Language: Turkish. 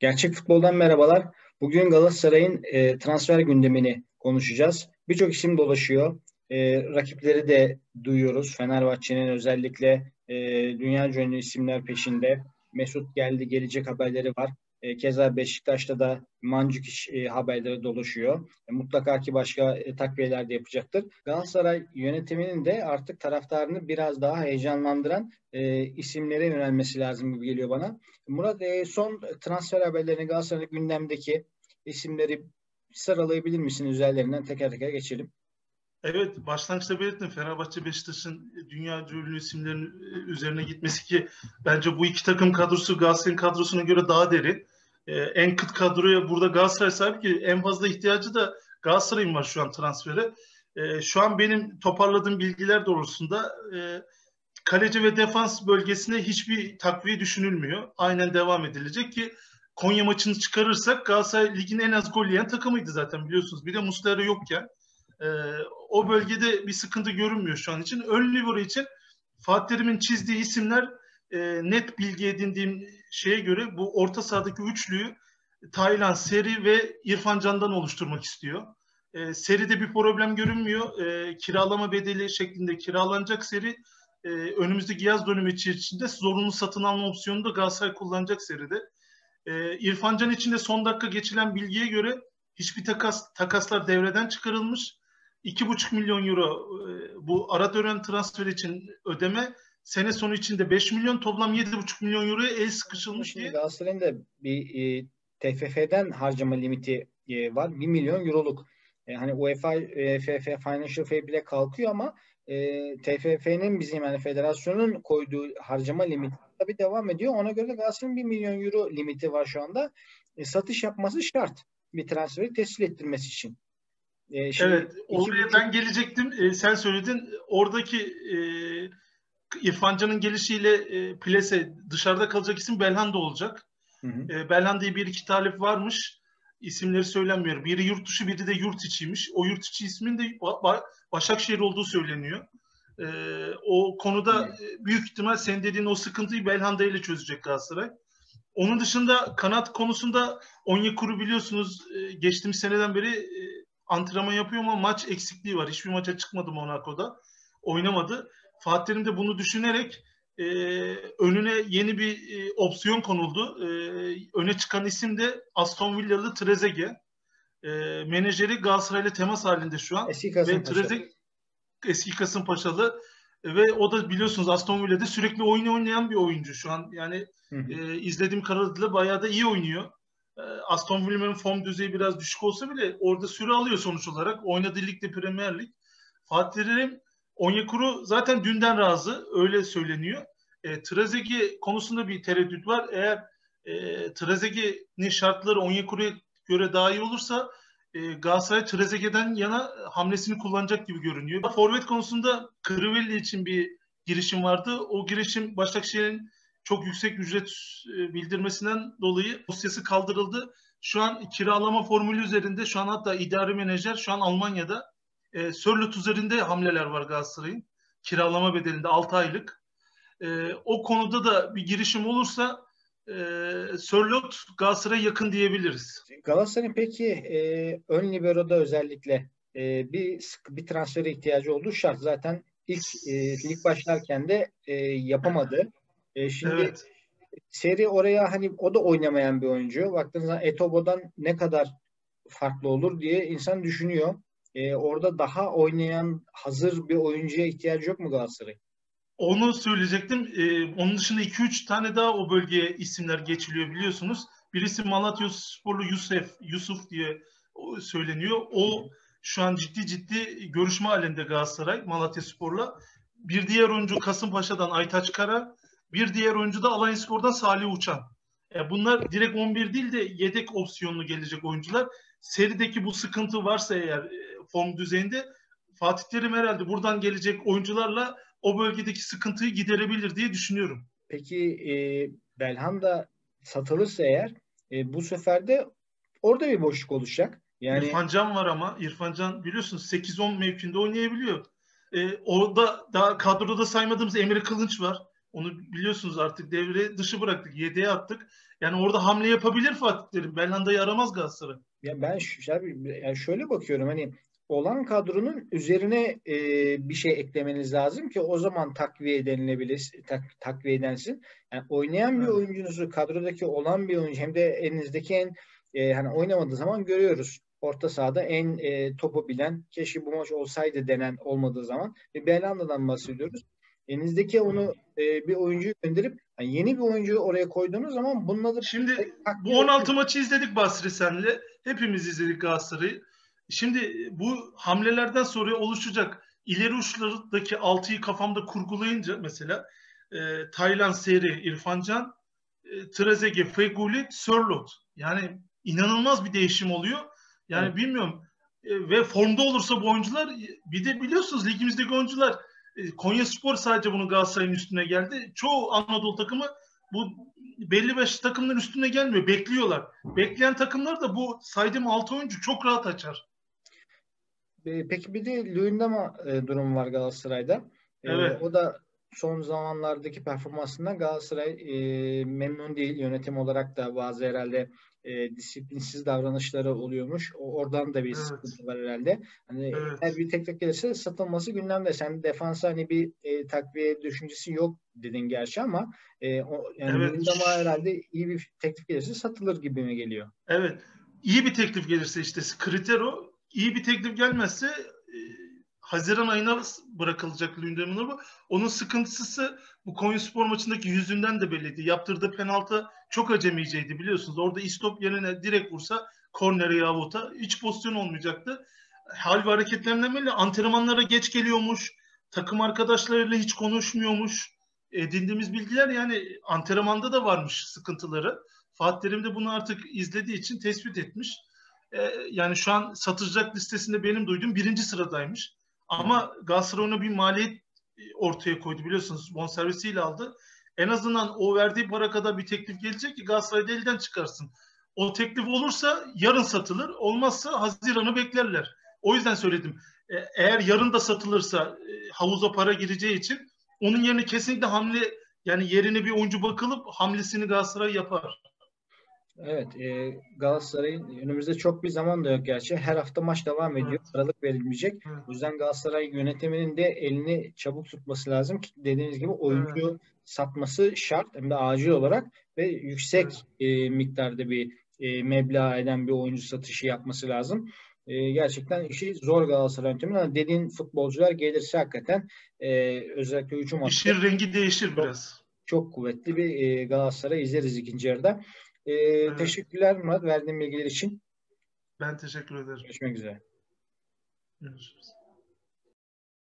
Gerçek Futbol'dan merhabalar. Bugün Galatasaray'ın transfer gündemini konuşacağız. Birçok isim dolaşıyor. Rakipleri de duyuyoruz. Fenerbahçe'nin özellikle dünyaca ünlü isimler peşinde. Mesut geldi, gelecek haberleri var. Keza Beşiktaş'ta da Mancuk haberleri dolaşıyor. Mutlaka ki başka takviyeler de yapacaktır. Galatasaray yönetiminin de artık taraftarını biraz daha heyecanlandıran isimlere yönelmesi lazım gibi geliyor bana. Murat, son transfer haberlerini, Galatasaray'ın gündemdeki isimleri sıralayabilir misin? Üzerlerinden teker teker geçelim. Evet, başlangıçta belirttim. Fenerbahçe, Beşiktaş'ın dünya ünlü isimlerin üzerine gitmesi ki bence bu iki takım kadrosu Galatasaray'ın kadrosuna göre daha derin. En kıt kadroya burada Galatasaray sahip ki en fazla ihtiyacı da Galatasaray'ın var şu an transfere. Şu an benim toparladığım bilgiler doğrultusunda kaleci ve defans bölgesine hiçbir takviye düşünülmüyor. Aynen devam edilecek ki Konya maçını çıkarırsak Galatasaray ligin en az gol yiyen takımıydı zaten, biliyorsunuz. Bir de Muslera yokken. O bölgede bir sıkıntı görünmüyor şu an için. Ön libero için Fatih Terim'in çizdiği isimler net bilgi edindiğim şeye göre bu orta sahadaki üçlüyü Taylan, Seri ve İrfan Can'dan oluşturmak istiyor. Seri'de bir problem görünmüyor. Kiralama bedeli şeklinde kiralanacak Seri. Önümüzdeki yaz dönümü içerisinde zorunlu satın alma opsiyonu da Galatasaray kullanacak Seri'de. İrfan Can için de son dakika geçilen bilgiye göre hiçbir takaslar devreden çıkarılmış. 2,5 milyon euro bu ara dönem transfer için ödeme. Sene sonu içinde 5 milyon, toplam 7,5 milyon euroya el sıkışılmış diye. Galatasaray'ın da bir TFF'den harcama limiti var. 1 milyon euroluk. Hani UEFA, FF, Financial Fair bile kalkıyor ama TFF'nin, bizim yani federasyonun koyduğu harcama limiti tabii devam ediyor. Ona göre de Galatasaray'ın 1 milyon euro limiti var şu anda. Satış yapması şart. Bir transferi teslim ettirmesi için. Evet, oraya ben gelecektim. Sen söyledin. Oradaki İrfan Can'ın gelişiyle Pilese, dışarıda kalacak isim Belhanda olacak. Belhanda'ya bir iki talep varmış. İsimleri söylenmiyor. Biri yurt dışı, biri de yurt içiymiş. O yurt içi ismin de Başakşehir olduğu söyleniyor. O konuda büyük ihtimal senin dediğin o sıkıntıyı Belhanda ile çözecek Galatasaray. Onun dışında kanat konusunda Onyekuru, biliyorsunuz, geçtiğimiz seneden beri antrenman yapıyor ama maç eksikliği var. Hiçbir maça çıkmadı Monaco'da. Oynamadı. Fatih Terim de bunu düşünerek önüne yeni bir opsiyon konuldu. Öne çıkan isim de Aston Villa'lı Trezeguet. Menajeri Galatasaray'la temas halinde şu an. Eski Kasımpaşalı. Eski Kasımpaşalı. Ve o da biliyorsunuz Aston Villa'da sürekli oynayan bir oyuncu şu an. Yani izlediğim kadarıyla bayağı da iyi oynuyor. Aston Villa'nın form düzeyi biraz düşük olsa bile orada süre alıyor sonuç olarak. Oynadığı ligde Premier Lig. Fatih Terim, Onyekuru zaten dünden razı. Öyle söyleniyor. Trezeguet konusunda bir tereddüt var. Eğer Trezeguet'in şartları Onyekuru'ya göre daha iyi olursa Galatasaray Trezeguet'den yana hamlesini kullanacak gibi görünüyor. Forvet konusunda Kırıvelli için bir girişim vardı. O girişim Başakşehir'in çok yüksek ücret bildirmesinden dolayı dosyası kaldırıldı. Şu an kiralama formülü üzerinde, şu an hatta idari menajer şu an Almanya'da. Sörloth üzerinde hamleler var Galatasaray'ın. Kiralama bedelinde 6 aylık. O konuda da bir girişim olursa Sörloth Galatasaray'a yakın diyebiliriz. Galatasaray'ın peki ön libero'da özellikle bir transfere ihtiyacı olduğu şart. Zaten ilk başlarken de yapamadı. Şimdi evet. Seri oraya, hani o da oynamayan bir oyuncu. Baktığınızda Etobo'dan ne kadar farklı olur diye insan düşünüyor. Orada daha oynayan, hazır bir oyuncuya ihtiyacı yok mu Galatasaray? Onu söyleyecektim. Onun dışında 2-3 tane daha o bölgeye isimler geçiliyor, biliyorsunuz. Birisi Malatya Sporlu Yusuf diye söyleniyor. O şu an ciddi görüşme halinde Galatasaray Malatya Spor'la. Bir diğer oyuncu Kasımpaşa'dan Aytaç Kara. Bir diğer oyuncu da Alanyaspor'dan Salih Uçan. Bunlar direkt 11 değil de yedek opsiyonlu gelecek oyuncular. Serideki bu sıkıntı varsa eğer form düzeyinde, Fatih Terim herhalde buradan gelecek oyuncularla o bölgedeki sıkıntıyı giderebilir diye düşünüyorum. Peki Belhanda satılırsa eğer bu sefer de orada bir boşluk oluşacak. Yani... İrfan Can var ama İrfan Can biliyorsunuz 8-10 mevkinde oynayabiliyor. Orada daha kadroda saymadığımız Emre Kılıç var. Onu biliyorsunuz artık, devre dışı bıraktık. Yedeğe attık. Yani orada hamle yapabilir Fatih Terim. Belhanda'yı aramaz Galatasaray. Ya ben şöyle bakıyorum, hani olan kadronun üzerine bir şey eklemeniz lazım ki o zaman takviye denilebilir, takviye edensin. Yani oynayan bir oyuncunuzu, kadrodaki olan bir oyuncu, hem de elinizdeki en hani oynamadığı zaman görüyoruz. Orta sahada en topu bilen, keşke bu maç olsaydı denen olmadığı zaman Belhanda'dan bahsediyoruz. Elinizdeki onu bir oyuncuyu gönderip yani yeni bir oyuncuyu oraya koyduğunuz zaman bununla da... Şimdi bu 16 maçı izledik Basri senle. Hepimiz izledik Galatasaray'ı. Şimdi bu hamlelerden sonra oluşacak ileri uçlardaki 6'yı kafamda kurgulayınca mesela Taylan, Seri, İrfan Can, Trezeguet, Feguli, Sörloth. Yani inanılmaz bir değişim oluyor. Yani bilmiyorum. Ve formda olursa bu oyuncular, bir de biliyorsunuz ligimizdeki oyuncular, Konyaspor sadece bunu Galatasaray'ın üstüne geldi. Çoğu Anadolu takımı bu belli başlı takımların üstüne gelmiyor. Bekliyorlar. Bekleyen takımlar da bu saydığım 6 oyuncu çok rahat açar. Peki bir de Lüyün'de mi durum var Galatasaray'da? Evet. O da son zamanlardaki performansından Galatasaray memnun değil. Yönetim olarak da bazı herhalde disiplinsiz davranışları oluyormuş. Oradan da bir sıkıntı var herhalde. Hani her bir tek gelirse satılması gündemde. Sen defansa hani bir takviye düşüncesi yok dedin gerçi ama yani ama herhalde iyi bir teklif gelirse satılır gibi mi geliyor? Evet. İyi bir teklif gelirse işte kriter o. İyi bir teklif gelmezse Haziran ayına bırakılacak Lündem'in. Onun sıkıntısı bu Konyaspor maçındaki yüzünden de belliydi. Yaptırdığı penaltı çok acemiceydi biliyorsunuz. Orada istop yerine direkt vursa kornere yahut da hiç pozisyon olmayacaktı. Hal ve hareketlerine belli. Antrenmanlara geç geliyormuş. Takım arkadaşlarıyla hiç konuşmuyormuş. Edindiğimiz bilgiler yani antrenmanda da varmış sıkıntıları. Fatih Terim de bunu artık izlediği için tespit etmiş. Yani şu an satılacak listesinde benim duyduğum 1. sıradaymış. Ama Galatasaray ona bir maliyet ortaya koydu biliyorsunuz. Bonservisiyle aldı. En azından o verdiği para kadar bir teklif gelecek ki Galatasaray'da elden çıkarsın. O teklif olursa yarın satılır. Olmazsa Haziran'ı beklerler. O yüzden söyledim. Eğer yarın da satılırsa havuza para gireceği için onun yerine kesinlikle hamle, yani yerine bir oyuncu bakılıp hamlesini Galatasaray yapar. Evet, Galatasaray'ın önümüzde çok bir zaman da yok gerçi. Her hafta maç devam ediyor. Aralık verilmeyecek. O yüzden Galatasaray yönetiminin de elini çabuk tutması lazım ki dediğiniz gibi oyuncu satması şart, hem de acil olarak ve yüksek miktarda bir meblağ eden bir oyuncu satışı yapması lazım. Gerçekten işi zor Galatasaray yönetiminin, ama dediğin futbolcular gelirse hakikaten özellikle 3. maçta İşin rengi değişir biraz. Çok kuvvetli bir Galatasaray izleriz ikinci yarıda. Teşekkürler Murat, verdiğin bilgiler için. Ben teşekkür ederim. Görüşmek üzere. Görüşürüz.